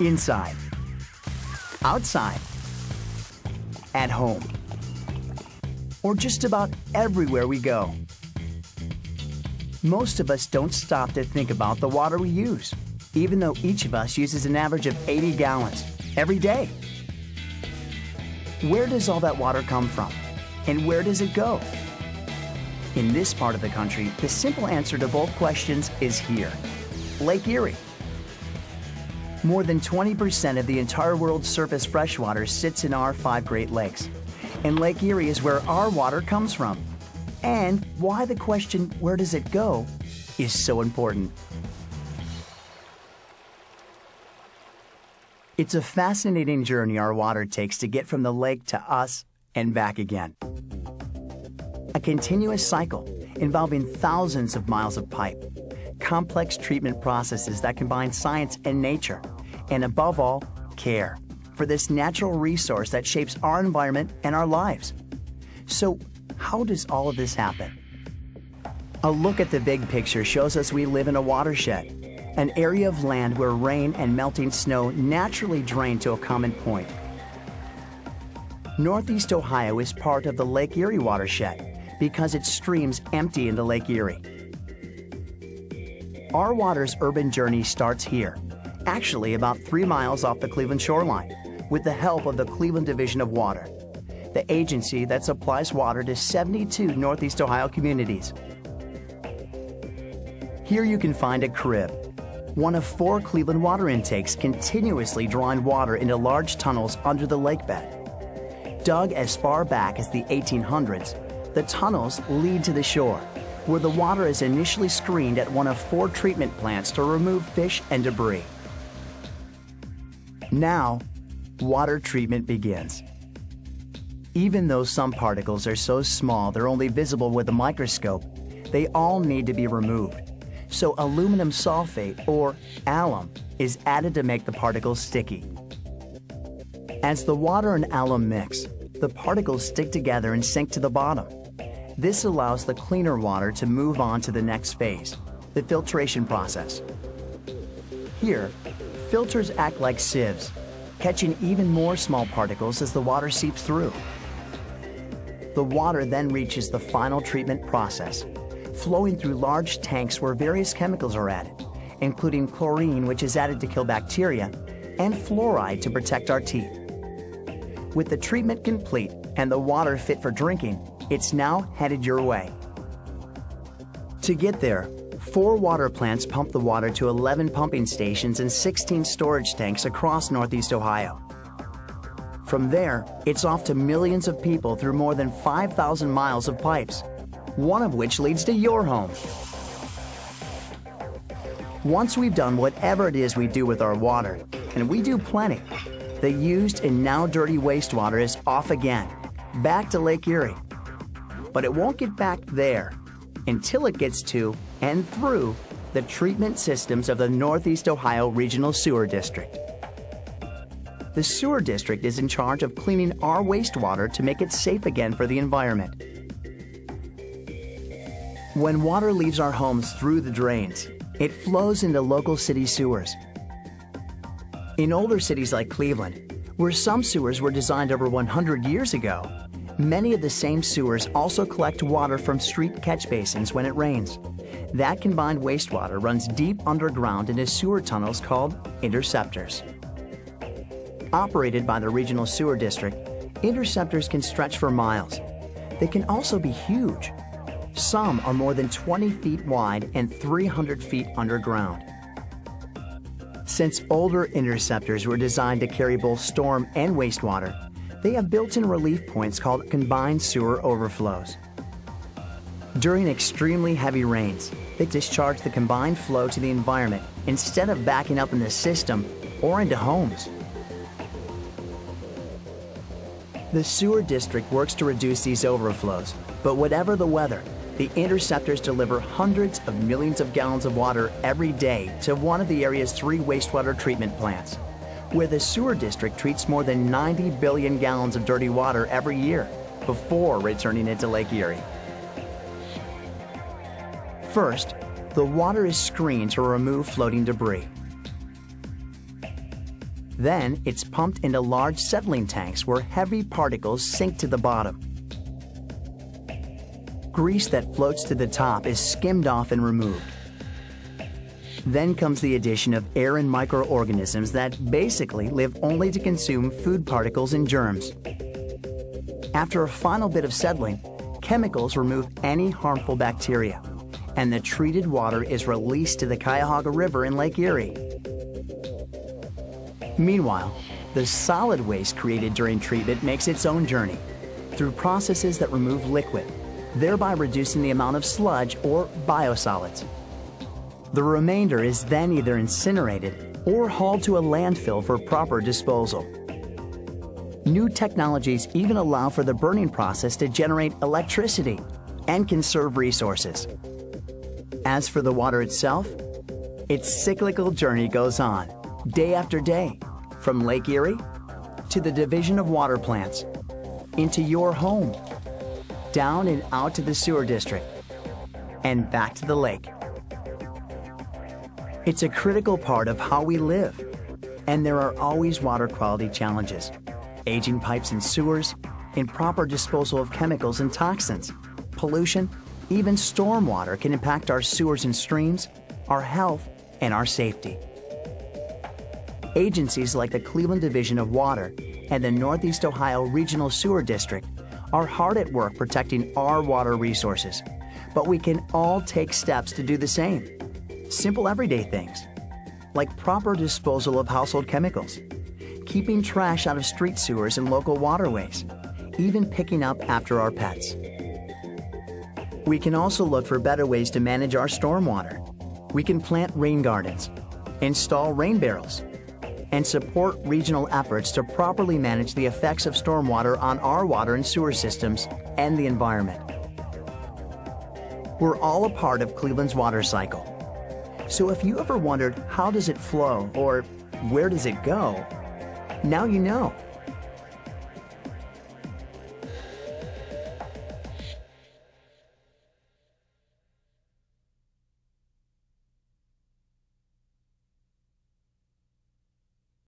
Inside, outside, at home, or just about everywhere we go. Most of us don't stop to think about the water we use, even though each of us uses an average of 80 gallons every day. Where does all that water come from, and where does it go? In this part of the country, the simple answer to both questions is here, Lake Erie. More than 20% of the entire world's surface freshwater sits in our 5 Great Lakes. And Lake Erie is where our water comes from. And why the question, where does it go, is so important. It's a fascinating journey our water takes to get from the lake to us and back again. A continuous cycle involving thousands of miles of pipe, complex treatment processes that combine science and nature, and above all, care for this natural resource that shapes our environment and our lives. So, how does all of this happen? A look at the big picture shows us we live in a watershed, an area of land where rain and melting snow naturally drain to a common point. Northeast Ohio is part of the Lake Erie watershed because its streams empty into Lake Erie. Our water's urban journey starts here, actually about 3 miles off the Cleveland shoreline, with the help of the Cleveland Division of Water, the agency that supplies water to 72 Northeast Ohio communities. Here you can find a crib, one of 4 Cleveland water intakes continuously drawing water into large tunnels under the lake bed. Dug as far back as the 1800s, the tunnels lead to the shore, where the water is initially screened at one of 4 treatment plants to remove fish and debris. Now, water treatment begins. Even though some particles are so small they're only visible with a microscope, they all need to be removed. So aluminum sulfate, or alum, is added to make the particles sticky. As the water and alum mix, the particles stick together and sink to the bottom. This allows the cleaner water to move on to the next phase, the filtration process. Here, filters act like sieves, catching even more small particles as the water seeps through. The water then reaches the final treatment process, flowing through large tanks where various chemicals are added, including chlorine, which is added to kill bacteria, and fluoride to protect our teeth. With the treatment complete and the water fit for drinking, it's now headed your way. To get there, 4 water plants pump the water to 11 pumping stations and 16 storage tanks across Northeast Ohio. From there, it's off to millions of people through more than 5,000 miles of pipes, one of which leads to your home. Once we've done whatever it is we do with our water, and we do plenty, the used and now dirty wastewater is off again, back to Lake Erie. But it won't get back there until it gets to and through the treatment systems of the Northeast Ohio Regional Sewer District. The sewer district is in charge of cleaning our wastewater to make it safe again for the environment. When water leaves our homes through the drains, it flows into local city sewers. In older cities like Cleveland, where some sewers were designed over 100 years ago, many of the same sewers also collect water from street catch basins when it rains. That combined wastewater runs deep underground into sewer tunnels called interceptors. Operated by the Regional Sewer District, interceptors can stretch for miles. They can also be huge. Some are more than 20 feet wide and 300 feet underground. Since older interceptors were designed to carry both storm and wastewater, they have built-in relief points called combined sewer overflows. During extremely heavy rains, they discharge the combined flow to the environment instead of backing up in the system or into homes. The sewer district works to reduce these overflows, but whatever the weather, the interceptors deliver hundreds of millions of gallons of water every day to one of the area's 3 wastewater treatment plants, where the sewer district treats more than 90 billion gallons of dirty water every year before returning it to Lake Erie. First, the water is screened to remove floating debris. Then it's pumped into large settling tanks where heavy particles sink to the bottom. Grease that floats to the top is skimmed off and removed. Then comes the addition of air and microorganisms that basically live only to consume food particles and germs. After a final bit of settling, chemicals remove any harmful bacteria, and the treated water is released to the Cuyahoga River in Lake Erie. Meanwhile, the solid waste created during treatment makes its own journey through processes that remove liquid, thereby reducing the amount of sludge or biosolids. The remainder is then either incinerated or hauled to a landfill for proper disposal. New technologies even allow for the burning process to generate electricity and conserve resources. As for the water itself, its cyclical journey goes on, day after day, from Lake Erie to the Division of Water plants, into your home, down and out to the sewer district, and back to the lake. It's a critical part of how we live, and there are always water quality challenges: aging pipes and sewers, improper disposal of chemicals and toxins, pollution. Even stormwater can impact our sewers and streams, our health, and our safety. Agencies like the Cleveland Division of Water and the Northeast Ohio Regional Sewer District are hard at work protecting our water resources, but we can all take steps to do the same. Simple everyday things, like proper disposal of household chemicals, keeping trash out of street sewers and local waterways, even picking up after our pets. We can also look for better ways to manage our stormwater. We can plant rain gardens, install rain barrels, and support regional efforts to properly manage the effects of stormwater on our water and sewer systems and the environment. We're all a part of Cleveland's water cycle. So if you ever wondered how does it flow or where does it go, now you know.